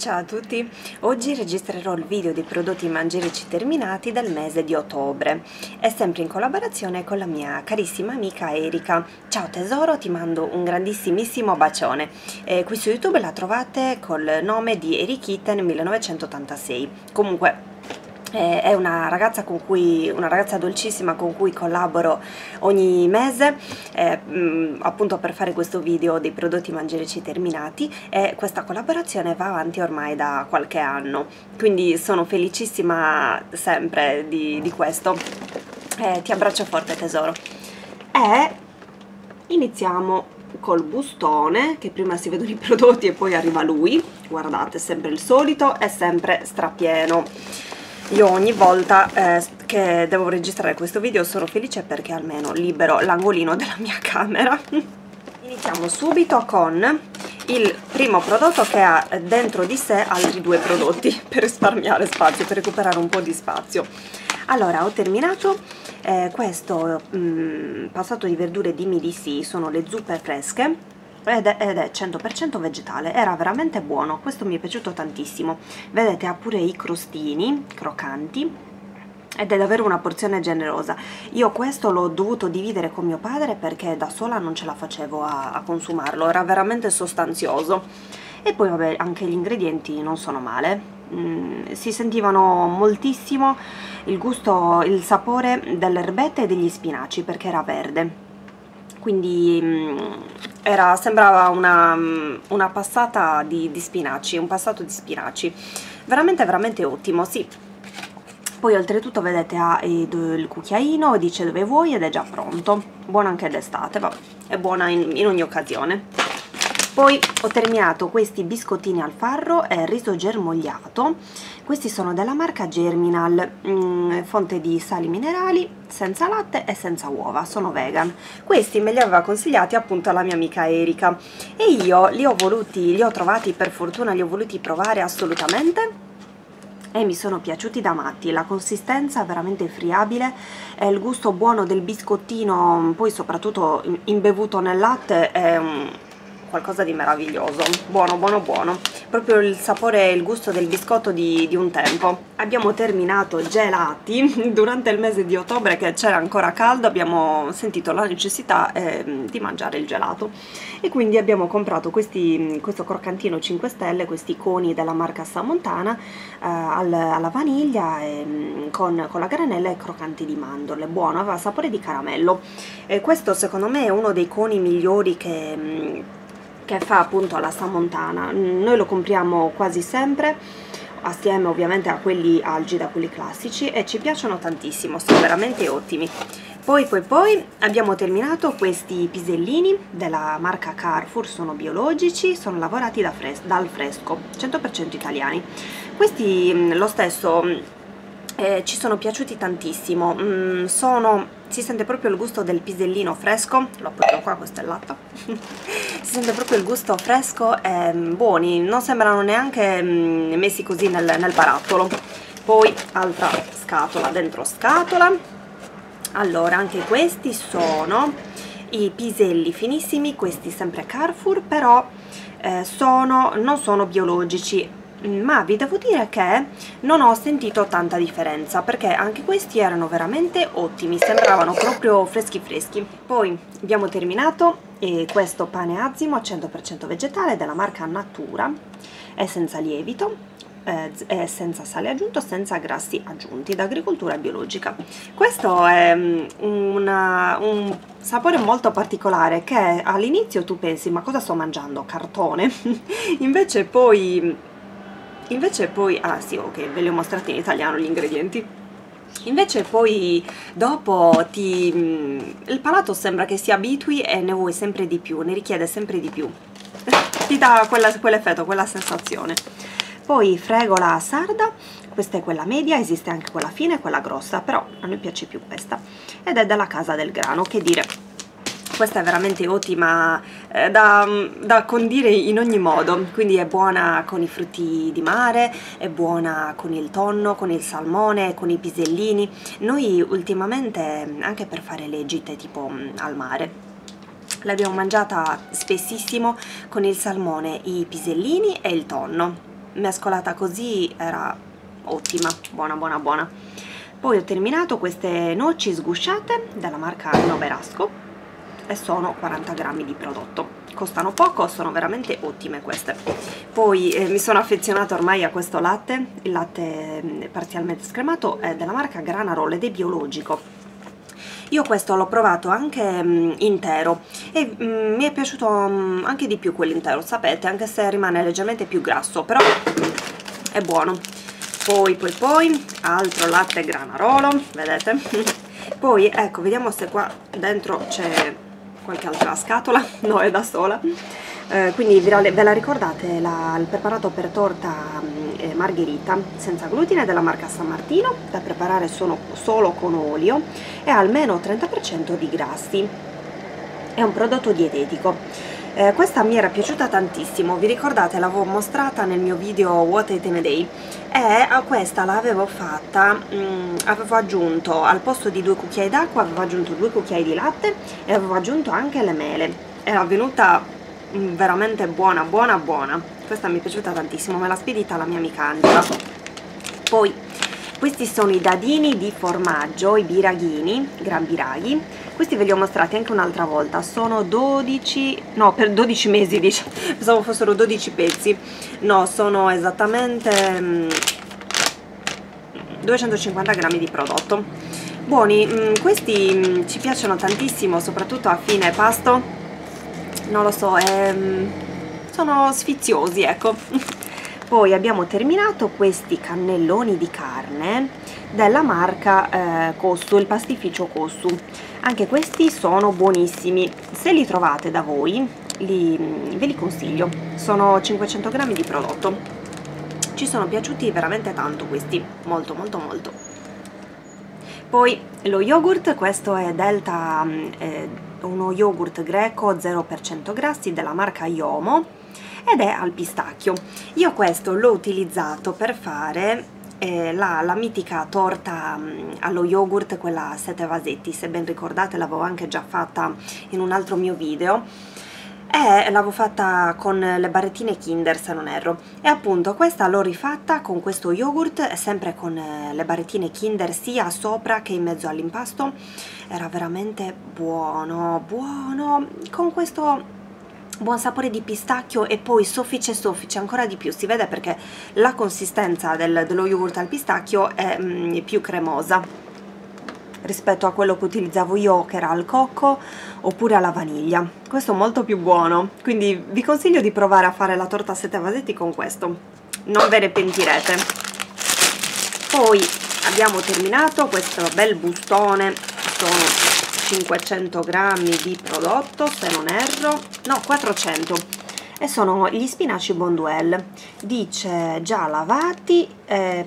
Ciao a tutti, oggi registrerò il video dei prodotti mangerici terminati del mese di ottobre. È sempre in collaborazione con la mia carissima amica Erika. Ciao tesoro, ti mando un grandissimissimo bacione. Qui su YouTube la trovate col nome di EriKitten 1986. Comunque è una ragazza dolcissima con cui collaboro ogni mese appunto per fare questo video dei prodotti mangerici terminati, e questa collaborazione va avanti ormai da qualche anno, quindi sono felicissima sempre di questo. Ti abbraccio forte tesoro. E iniziamo col bustone, che prima si vedono i prodotti e poi arriva lui. Guardate, sempre il solito, è sempre strapieno. Io ogni volta che devo registrare questo video sono felice perché almeno libero l'angolino della mia camera. Iniziamo subito con il primo prodotto, che ha dentro di sé altri due prodotti per risparmiare spazio, per recuperare un po' di spazio. Allora, ho terminato questo passato di verdure di MDC, sono le zuppe fresche. Ed è 100% vegetale, era veramente buono, questo mi è piaciuto tantissimo. Vedete, ha pure i crostini croccanti ed è davvero una porzione generosa. Io questo l'ho dovuto dividere con mio padre perché da sola non ce la facevo a consumarlo, era veramente sostanzioso. E poi vabbè, anche gli ingredienti non sono male, si sentivano moltissimo il gusto, il sapore delle erbette e degli spinaci perché era verde, quindi sembrava una passata di spinaci, un passato di spinaci veramente ottimo, sì. Poi oltretutto vedete, ha il cucchiaino, dice dove vuoi ed è già pronto, buona anche d'estate, vabbè, è buona in ogni occasione. Poi ho terminato questi biscottini al farro e riso germogliato, questi sono della marca Germinal, fonte di sali minerali, senza latte e senza uova, sono vegan. Questi me li aveva consigliati appunto la mia amica Erika e io li ho trovati, per fortuna li ho voluti provare assolutamente e mi sono piaciuti da matti. La consistenza veramente friabile, il gusto buono del biscottino, poi soprattutto imbevuto nel latte è qualcosa di meraviglioso, buono, proprio il sapore e il gusto del biscotto di un tempo. Abbiamo terminato gelati durante il mese di ottobre, che c'era ancora caldo, abbiamo sentito la necessità di mangiare il gelato e quindi abbiamo comprato questo croccantino 5 stelle, questi coni della marca Sammontana alla vaniglia con la granella e croccanti di mandorle, buono, aveva sapore di caramello. Questo secondo me è uno dei coni migliori che fa appunto alla Sammontana. Noi lo compriamo quasi sempre assieme ovviamente a quelli Algida, quelli classici, e ci piacciono tantissimo, sono veramente ottimi. Poi abbiamo terminato questi pisellini della marca Carrefour, sono biologici, sono lavorati dal fresco, 100% italiani. Questi lo stesso ci sono piaciuti tantissimo, si sente proprio il gusto del pisellino fresco, lo appoggio qua, questo è il latte. Si sente proprio il gusto fresco, buoni, non sembrano neanche messi così nel barattolo. Poi altra scatola dentro scatola. Allora, anche questi sono i piselli finissimi, questi sempre Carrefour, però non sono biologici, ma vi devo dire che non ho sentito tanta differenza perché anche questi erano veramente ottimi, sembravano proprio freschi. Poi abbiamo terminato questo pane azimo 100% vegetale della marca Natura, è senza lievito, è senza sale aggiunto, senza grassi aggiunti, d'agricoltura biologica. Questo è un sapore molto particolare che all'inizio tu pensi ma cosa sto mangiando, cartone? Invece poi, ah sì, ok, ve li ho mostrati in italiano gli ingredienti. Invece poi dopo il palato sembra che si abitui e ne vuoi sempre di più, ne richiede sempre di più. Ti dà quell'effetto, quella sensazione. Poi fregola sarda, questa è quella media, esiste anche quella fine e quella grossa, però a noi piace più questa. Ed è dalla Casa del Grano, che dire, questa è veramente ottima da condire in ogni modo, quindi è buona con i frutti di mare, è buona con il tonno, con il salmone, con i pisellini. Noi ultimamente anche per fare le gite tipo al mare l'abbiamo mangiata spessissimo con il salmone, i pisellini e il tonno. mescolata così era ottima, buona buona buona. Poi ho terminato queste noci sgusciate dalla marca Noberasco e sono 40 grammi di prodotto, costano poco, sono veramente ottime queste. Poi mi sono affezionata ormai a questo latte, il latte parzialmente scremato è della marca Granarolo ed è biologico. Io questo l'ho provato anche intero e mi è piaciuto anche di più quell'intero, sapete, anche se rimane leggermente più grasso, però è buono. Poi altro latte Granarolo, vedete? Poi ecco, vediamo se qua dentro c'è qualche altra scatola, no, è da sola. Quindi ve la ricordate il preparato per torta margherita senza glutine della marca San Martino, da preparare solo con olio e almeno 30% di grassi, è un prodotto dietetico. Questa mi era piaciuta tantissimo, vi ricordate, l'avevo mostrata nel mio video What Eat in a Day e a questa l'avevo fatta, avevo aggiunto al posto di 2 cucchiai d'acqua, avevo aggiunto 2 cucchiai di latte e avevo aggiunto anche le mele, era venuta veramente buona buona buona, questa mi è piaciuta tantissimo, me l'ha spedita la mia amica Angela. Poi questi sono i dadini di formaggio, i biraghini, gran biraghi, questi ve li ho mostrati anche un'altra volta, sono 12, no, per 12 mesi dice, pensavo fossero 12 pezzi, no, sono esattamente 250 grammi di prodotto, buoni, questi ci piacciono tantissimo, soprattutto a fine pasto, non lo so, sono sfiziosi, ecco. Poi abbiamo terminato questi cannelloni di carne della marca Kossu, il pastificio Kossu, anche questi sono buonissimi, se li trovate da voi ve li consiglio, sono 500 grammi di prodotto, ci sono piaciuti veramente tanto questi, molto molto molto. Poi lo yogurt, questo è Delta, uno yogurt greco 0% grassi della marca Yomo ed è al pistacchio. Io questo l'ho utilizzato per fare la mitica torta allo yogurt, quella a 7 vasetti, se ben ricordate l'avevo anche già fatta in un altro mio video e l'avevo fatta con le barrettine Kinder se non erro, e appunto questa l'ho rifatta con questo yogurt sempre con le barrettine Kinder sia sopra che in mezzo all'impasto, era veramente buono buono, con questo buon sapore di pistacchio e poi soffice soffice ancora di più, si vede perché la consistenza dello yogurt al pistacchio è più cremosa rispetto a quello che utilizzavo io, che era al cocco oppure alla vaniglia, questo è molto più buono, quindi vi consiglio di provare a fare la torta a 7 vasetti con questo, non ve ne pentirete. Poi abbiamo terminato questo bel bustone, sono 500 grammi di prodotto se non erro, no, 400, e sono gli spinaci Bonduelle, dice già lavati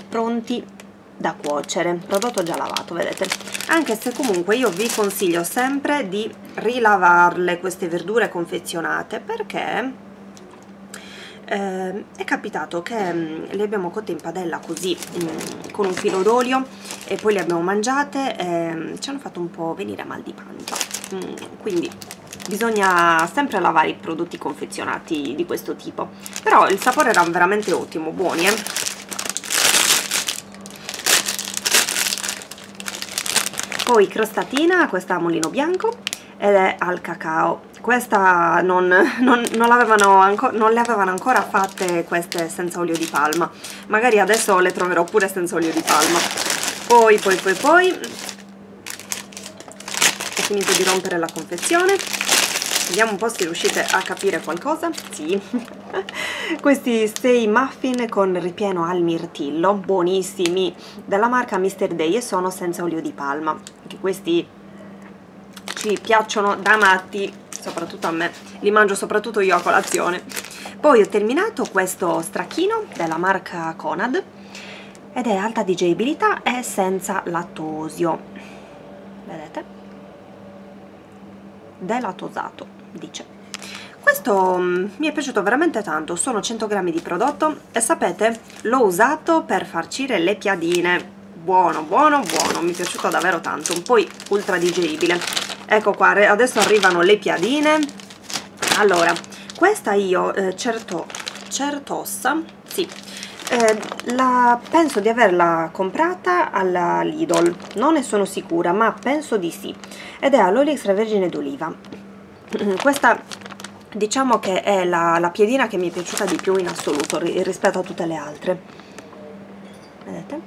pronti da cuocere, prodotto già lavato, vedete, anche se comunque io vi consiglio sempre di rilavarle queste verdure confezionate, perché è capitato che le abbiamo cotte in padella così con un filo d'olio e poi le abbiamo mangiate e ci hanno fatto un po' venire mal di pancia, quindi bisogna sempre lavare i prodotti confezionati di questo tipo, però il sapore era veramente ottimo, buoni Poi crostatina, questa Mulino Bianco ed è al cacao, questa non le avevano ancora fatte queste senza olio di palma, magari adesso le troverò pure senza olio di palma. Poi ho finito di rompere la confezione, vediamo un po' se riuscite a capire qualcosa, sì. Questi 6 muffin con ripieno al mirtillo, buonissimi, della marca Mr. Day e sono senza olio di palma, che questi ci piacciono da matti, soprattutto a me, li mangio soprattutto io a colazione. Poi ho terminato questo stracchino della marca Conad ed è alta digeribilità e senza lattosio, vedete? Delatosato dice, questo mi è piaciuto veramente tanto, sono 100 grammi di prodotto e sapete, l'ho usato per farcire le piadine, buono buono buono, mi è piaciuto davvero tanto, poi ultra digeribile. Ecco qua, adesso arrivano le piadine. Allora questa io Certosa Sì, penso di averla comprata alla Lidl, non ne sono sicura, ma penso di sì, ed è all'olio extravergine d'oliva. Questa diciamo che è la piedina che mi è piaciuta di più in assoluto rispetto a tutte le altre. Vedete?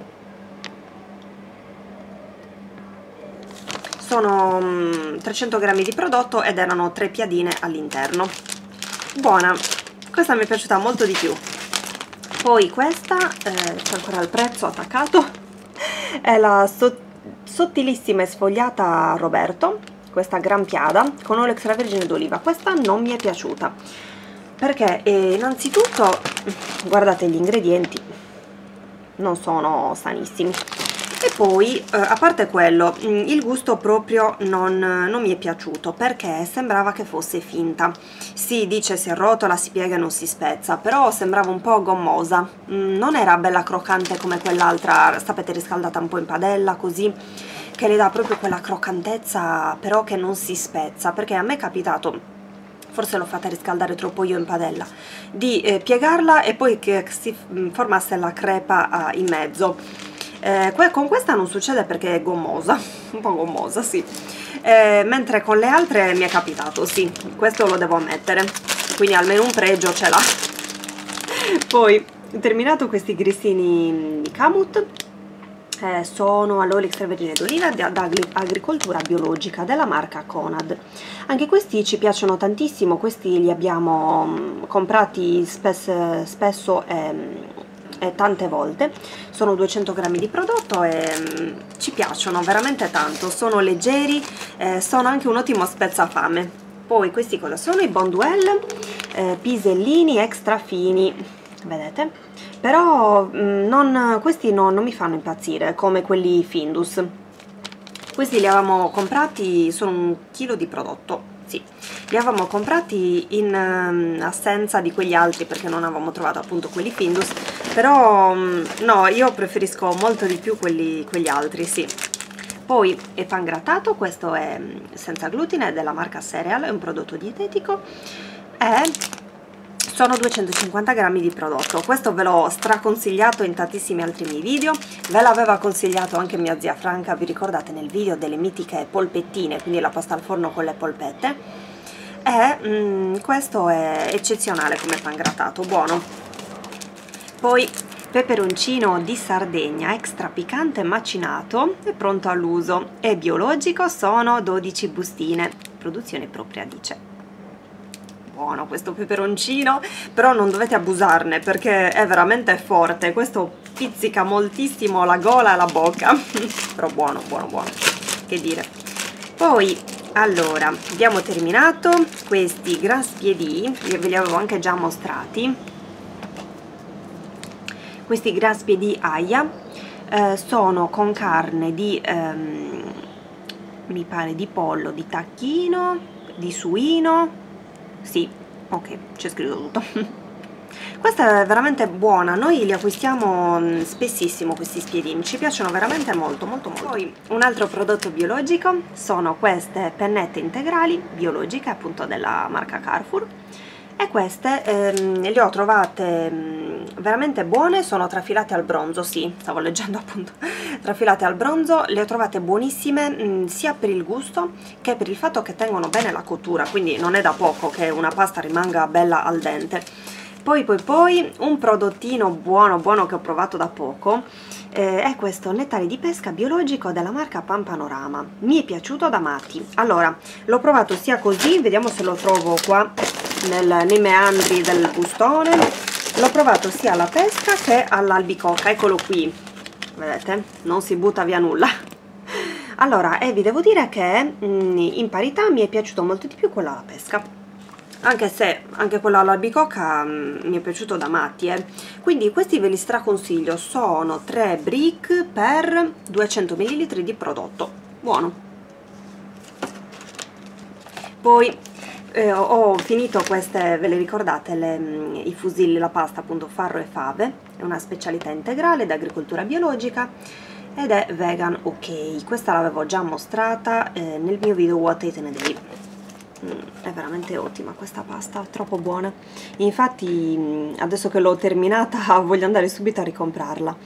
Sono 300 grammi di prodotto ed erano 3 piadine all'interno. Buona, questa mi è piaciuta molto di più. Poi questa, c'è ancora il prezzo attaccato, è la sottilissima e sfogliata Roberto, questa grampiada con olio extravergine d'oliva. Questa non mi è piaciuta perché innanzitutto guardate, gli ingredienti non sono sanissimi. E poi, a parte quello, il gusto proprio non mi è piaciuto perché sembrava che fosse finta. Si dice si arrotola, si piega e non si spezza, però sembrava un po' gommosa. Non era bella croccante come quell'altra, sapete, riscaldata un po' in padella, così, che le dà proprio quella croccantezza, però che non si spezza, perché a me è capitato... forse l'ho fatta riscaldare troppo io in padella, di piegarla e poi che si formasse la crepa in mezzo. Con questa non succede perché è gommosa, un po' gommosa, sì, mentre con le altre mi è capitato, sì, questo lo devo ammettere, quindi almeno un pregio ce l'ha. Poi, terminato questi grissini di Kamut, sono all'olio extravergine d'oliva da agricoltura biologica della marca Conad. Anche questi ci piacciono tantissimo, questi li abbiamo comprati spesso e tante volte. Sono 200 grammi di prodotto e ci piacciono veramente tanto, sono leggeri, sono anche un ottimo spezzafame. Poi questi cosa sono? I Bonduelle, pisellini extra fini, vedete? Però questi non mi fanno impazzire come quelli Findus. Questi li avevamo comprati, sono un chilo di prodotto, sì, li avevamo comprati in assenza di quegli altri perché non avevamo trovato appunto quelli Findus, però no, io preferisco molto di più quegli altri, sì. Poi è pan grattato, questo è senza glutine, è della marca Cereal, è un prodotto dietetico e... sono 250 grammi di prodotto. Questo ve l'ho straconsigliato in tantissimi altri miei video, ve l'aveva consigliato anche mia zia Franca, vi ricordate, nel video delle mitiche polpettine, quindi la pasta al forno con le polpette, e questo è eccezionale come pan grattato, buono. Poi peperoncino di Sardegna extra piccante macinato, è pronto all'uso, è biologico, sono 12 bustine, produzione propria dice. Buono questo peperoncino, però non dovete abusarne perché è veramente forte, questo pizzica moltissimo la gola e la bocca, però buono, buono, buono, che dire. Poi, allora, abbiamo terminato questi graspiedì, ve li avevo anche già mostrati, questi graspiedì Aia, sono con carne di, mi pare di pollo, di tacchino, di suino. Sì, ok, c'è scritto tutto. Questa è veramente buona, noi li acquistiamo spessissimo questi spiedini, ci piacciono veramente molto, molto, molto. Poi un altro prodotto biologico sono queste pennette integrali biologiche, appunto della marca Carrefour, e queste le ho trovate veramente buone, sono trafilate al bronzo, sì, stavo leggendo appunto, trafilate al bronzo, le ho trovate buonissime sia per il gusto che per il fatto che tengono bene la cottura, quindi non è da poco che una pasta rimanga bella al dente. Poi un prodottino buono buono che ho provato da poco è questo nettare di pesca biologico della marca Pan Panorama, mi è piaciuto da matti. Allora, l'ho provato sia così, vediamo se lo trovo qua nei meandri del bustone, l'ho provato sia alla pesca che all'albicocca, eccolo qui, vedete, non si butta via nulla. Allora, e vi devo dire che in parità mi è piaciuto molto di più quella alla pesca, anche se anche quella all'albicocca mi è piaciuto da matti, Quindi questi ve li straconsiglio, sono 3 brick per 200 ml di prodotto, buono. Poi ho finito queste, ve le ricordate, i fusilli, la pasta appunto farro e fave, è una specialità integrale d'agricoltura biologica ed è vegan ok, questa l'avevo già mostrata nel mio video What Eaten Day. è veramente ottima questa pasta, troppo buona. Infatti adesso che l'ho terminata voglio andare subito a ricomprarla.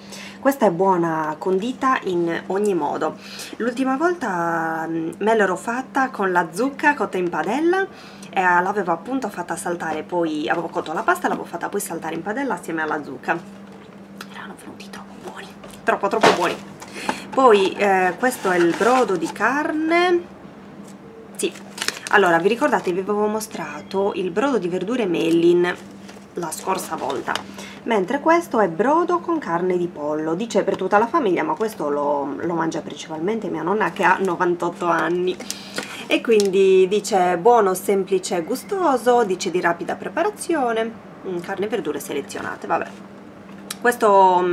Questa è buona condita in ogni modo. L'ultima volta me l'ero fatta con la zucca cotta in padella e l'avevo appunto fatta saltare, poi avevo cotto la pasta e l'avevo fatta poi saltare in padella assieme alla zucca. Erano venuti troppo buoni, troppo buoni. Poi questo è il brodo di carne, sì. Allora, vi ricordate, vi avevo mostrato il brodo di verdure Mellin la scorsa volta, mentre questo è brodo con carne di pollo. Dice per tutta la famiglia, ma questo lo mangia principalmente mia nonna che ha 98 anni. E quindi dice buono, semplice e gustoso, dice di rapida preparazione, carne e verdure selezionate, vabbè. Questo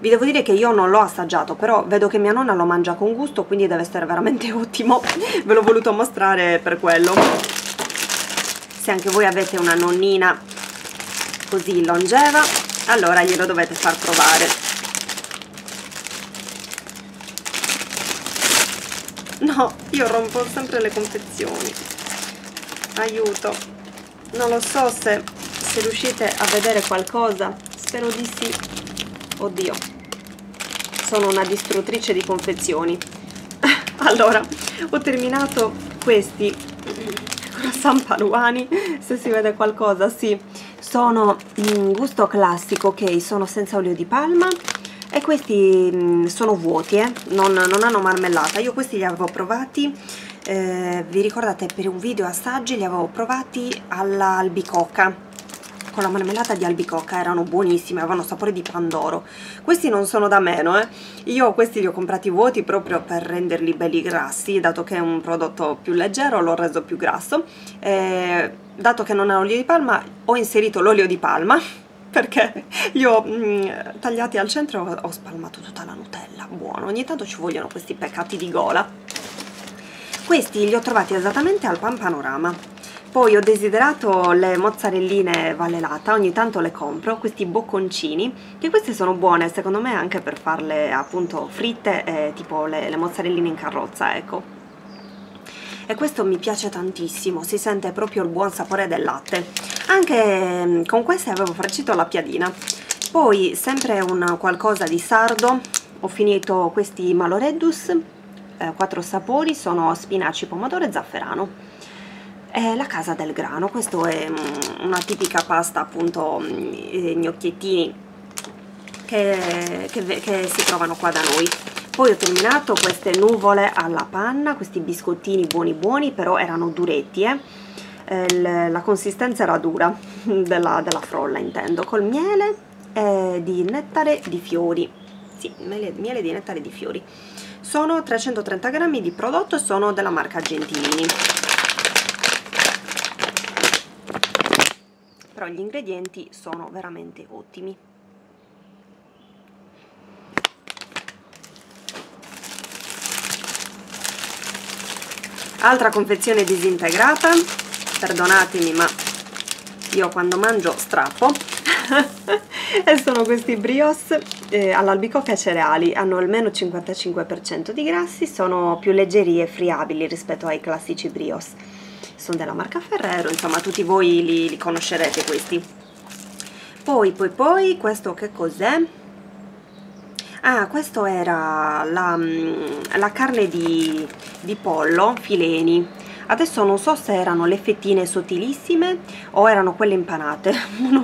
vi devo dire che io non l'ho assaggiato, però vedo che mia nonna lo mangia con gusto, quindi deve essere veramente ottimo. Ve l'ho voluto mostrare per quello. Se anche voi avete una nonnina così longeva, allora glielo dovete far provare. No, io rompo sempre le confezioni, aiuto. Non lo so se riuscite a vedere qualcosa, spero di sì. Oddio, sono una distruttrice di confezioni. Allora, ho terminato questi croissant Paluani, se si vede qualcosa, sì. Sono in gusto classico, ok, sono senza olio di palma. E questi sono vuoti, non hanno marmellata. Io questi li avevo provati, vi ricordate, per un video assaggi li avevo provati alla albicocca, con la marmellata di albicocca, erano buonissimi, avevano sapore di pandoro. Questi non sono da meno, eh. Io questi li ho comprati vuoti proprio per renderli belli grassi, dato che è un prodotto più leggero l'ho reso più grasso, dato che non ha olio di palma ho inserito l'olio di palma, perché li ho tagliati al centro e ho spalmato tutta la Nutella. Buono, ogni tanto ci vogliono questi peccati di gola. Questi li ho trovati esattamente al Pan Panorama. Poi ho desiderato le mozzarelline Vallelata, ogni tanto le compro, questi bocconcini, che queste sono buone secondo me anche per farle appunto fritte, tipo le mozzarelline in carrozza, ecco. E questo mi piace tantissimo, si sente proprio il buon sapore del latte. Anche con queste avevo farcito la piadina. Poi sempre un qualcosa di sardo, ho finito questi Maloreddus, 4 sapori, sono spinaci, pomodoro e zafferano. La Casa del Grano, questo è una tipica pasta appunto gnocchiettini che si trovano qua da noi. Poi ho terminato queste nuvole alla panna, questi biscottini buoni buoni, però erano duretti, la consistenza era dura, della frolla intendo, col miele di nettare di fiori, sì, miele di nettare di fiori. Sono 330 grammi di prodotto e sono della marca Gentilini. Però gli ingredienti sono veramente ottimi. Altra confezione disintegrata, perdonatemi ma io quando mangio strappo. E sono questi brioche all'albicocca e cereali, hanno almeno 55% di grassi, sono più leggeri e friabili rispetto ai classici brioche. Sono della marca Ferrero, insomma tutti voi li conoscerete questi. Poi questo che cos'è? Ah, questo era la carne di pollo, fileni. Adesso non so se erano le fettine sottilissime o erano quelle impanate,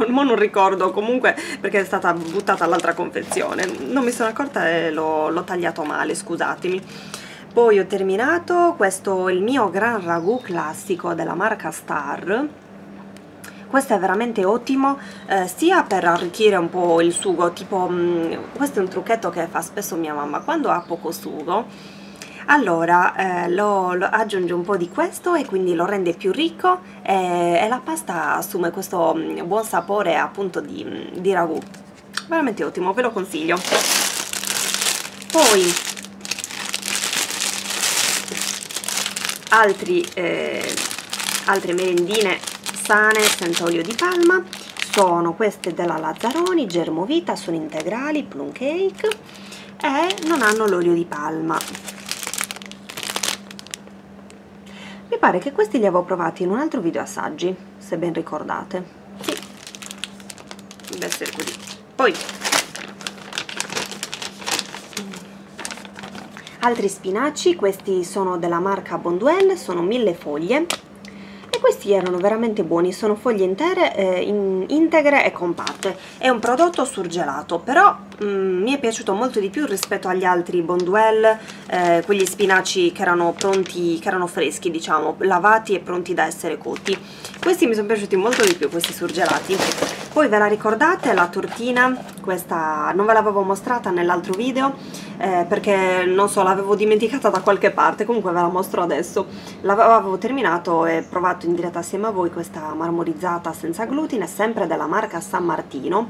non ricordo, comunque perché è stata buttata all'altra confezione. Non mi sono accorta e l'ho tagliato male, scusatemi. Poi ho terminato questo, il mio gran ragù classico della marca Star. Questo è veramente ottimo, sia per arricchire un po' il sugo, tipo questo è un trucchetto che fa spesso mia mamma quando ha poco sugo. Allora lo aggiunge un po' di questo e quindi lo rende più ricco e la pasta assume questo buon sapore appunto di ragù. Veramente ottimo, ve lo consiglio. Poi altre merendine sane, senza olio di palma, sono queste della Lazzaroni, germovita, sono integrali, plum cake e non hanno l'olio di palma. Mi pare che questi li avevo provati in un altro video assaggi, se ben ricordate. Sì, deve essere così. Poi altri spinaci, questi sono della marca Bonduelle, sono 1000 foglie e questi erano veramente buoni, sono foglie intere, integre e compatte. È un prodotto surgelato, però mi è piaciuto molto di più rispetto agli altri Bonduelle, quegli spinaci che erano pronti, che erano freschi, diciamo, lavati e pronti da essere cotti. Questi mi sono piaciuti molto di più, questi surgelati. Poi ve la ricordate la tortina? Questa non ve l'avevo mostrata nell'altro video perché non so, l'avevo dimenticata da qualche parte, comunque ve la mostro adesso. L'avevo terminato e provato in diretta assieme a voi, questa marmorizzata senza glutine, sempre della marca San Martino.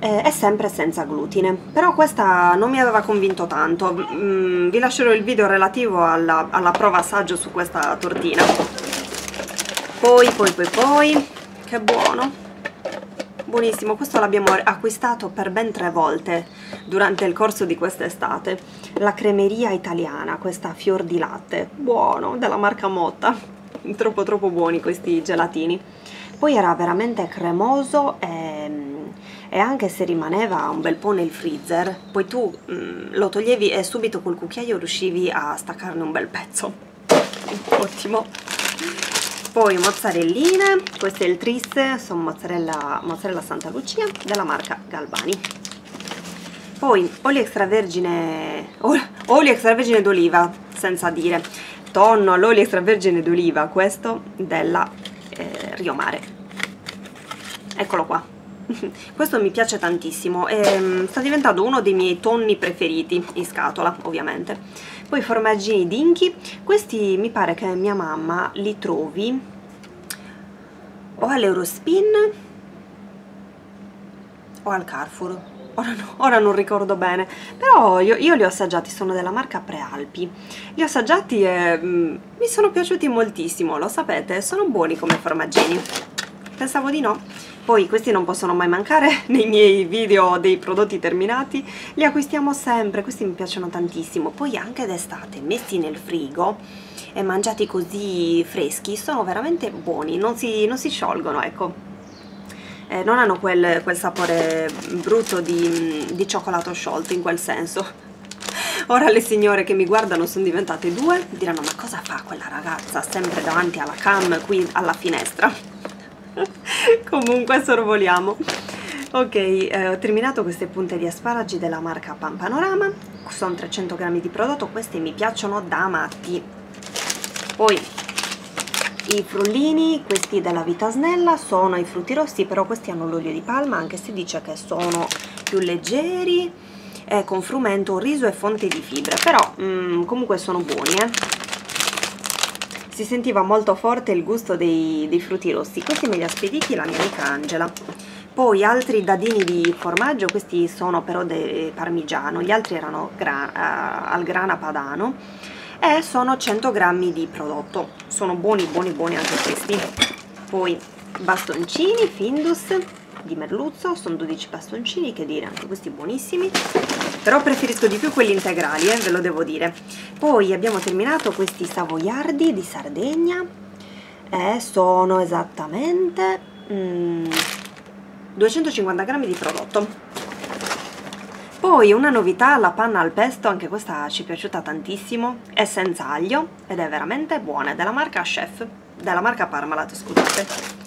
È sempre senza glutine, però questa non mi aveva convinto tanto. Vi lascerò il video relativo alla prova assaggio su questa tortina. Poi che buono, buonissimo, questo l'abbiamo acquistato per ben 3 volte durante il corso di quest'estate. La cremeria italiana, questa fior di latte, buono, della marca Motta, troppo buoni questi gelatini. Poi era veramente cremoso e anche se rimaneva un bel po' nel freezer, poi tu lo toglievi e subito col cucchiaio riuscivi a staccarne un bel pezzo. Ottimo. Poi mozzarelline, questo è il Tris, sono mozzarella Santa Lucia della marca Galbani. Poi olio extravergine d'oliva, senza dire, tonno all'olio extravergine d'oliva, questo della Riomare. Eccolo qua. Questo mi piace tantissimo e sta diventando uno dei miei tonni preferiti in scatola, ovviamente. Poi formaggini Dinky, questi mi pare che mia mamma li trovi o all'Eurospin o al Carrefour, ora non ricordo bene, però io li ho assaggiati, sono della marca Prealpi, li ho assaggiati e mi sono piaciuti moltissimo, lo sapete, sono buoni come formaggini, pensavo di no. Poi questi non possono mai mancare nei miei video dei prodotti terminati, li acquistiamo sempre, questi mi piacciono tantissimo. Poi anche d'estate, messi nel frigo e mangiati così freschi, sono veramente buoni, non si sciolgono, ecco. Non hanno quel sapore brutto di cioccolato sciolto, in quel senso. Ora le signore che mi guardano sono diventate 2, diranno: ma cosa fa quella ragazza sempre davanti alla cam qui alla finestra? Comunque sorvoliamo. Ok, ho terminato queste punte di asparagi della marca Pan Panorama, sono 300 grammi di prodotto, queste mi piacciono da matti. Poi i frullini, questi della Vitasnella, sono i frutti rossi, però questi hanno l'olio di palma, anche se dice che sono più leggeri, con frumento, riso e fonte di fibre, però comunque sono buoni, Si sentiva molto forte il gusto dei frutti rossi. Questi me li ha spediti la mia amica Angela. Poi altri dadini di formaggio, questi sono però del parmigiano, gli altri erano al grana padano e sono 100 grammi di prodotto, sono buoni anche questi. Poi bastoncini Findus di merluzzo, sono 12 bastoncini, che dire, anche questi buonissimi, però preferisco di più quelli integrali, ve lo devo dire. Poi abbiamo terminato questi savoiardi di Sardegna, sono esattamente 250 grammi di prodotto. Poi una novità, la panna al pesto, anche questa ci è piaciuta tantissimo, è senza aglio ed è veramente buona, è della marca Chef, della marca Parmalat, scusate.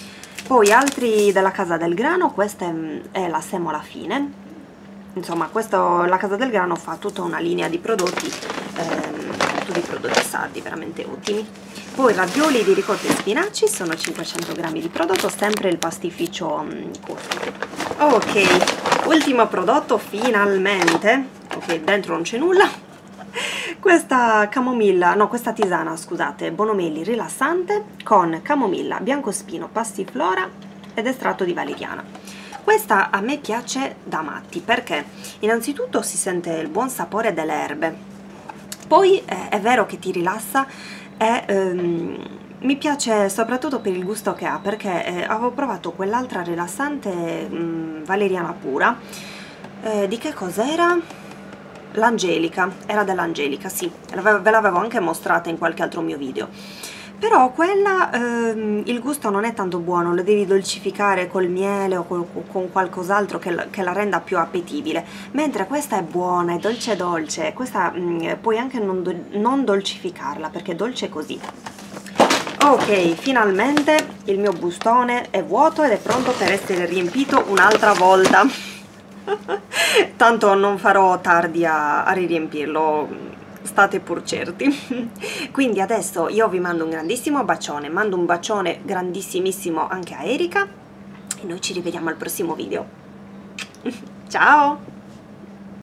Poi altri della Casa del Grano, questa è la semola fine, insomma la Casa del Grano fa tutta una linea di prodotti, tutti i prodotti sardi veramente ottimi. Poi ravioli di ricotta e spinaci, sono 500 grammi di prodotto, sempre il pastificio Kossu. Ok, ultimo prodotto finalmente, ok, dentro non c'è nulla. Questa camomilla, no, questa tisana, scusate, bonomelli rilassante con camomilla, biancospino, passiflora ed estratto di valeriana. Questa a me piace da matti perché innanzitutto si sente il buon sapore delle erbe, poi è vero che ti rilassa e mi piace soprattutto per il gusto che ha, perché avevo provato quell'altra rilassante valeriana pura, di che cos'era? L'Angelica, era dell'Angelica, sì, ve l'avevo anche mostrata in qualche altro mio video, però quella il gusto non è tanto buono, lo devi dolcificare col miele o con qualcos'altro che la renda più appetibile, mentre questa è buona, è dolce dolce, questa puoi anche non dolcificarla perché è dolce così. Ok, finalmente il mio bustone è vuoto ed è pronto per essere riempito un'altra volta. Tanto non farò tardi a riempirlo, state pur certi. Quindi adesso io vi mando un grandissimo bacione, mando un bacione grandissimissimo anche a Erika e noi ci rivediamo al prossimo video. Ciao!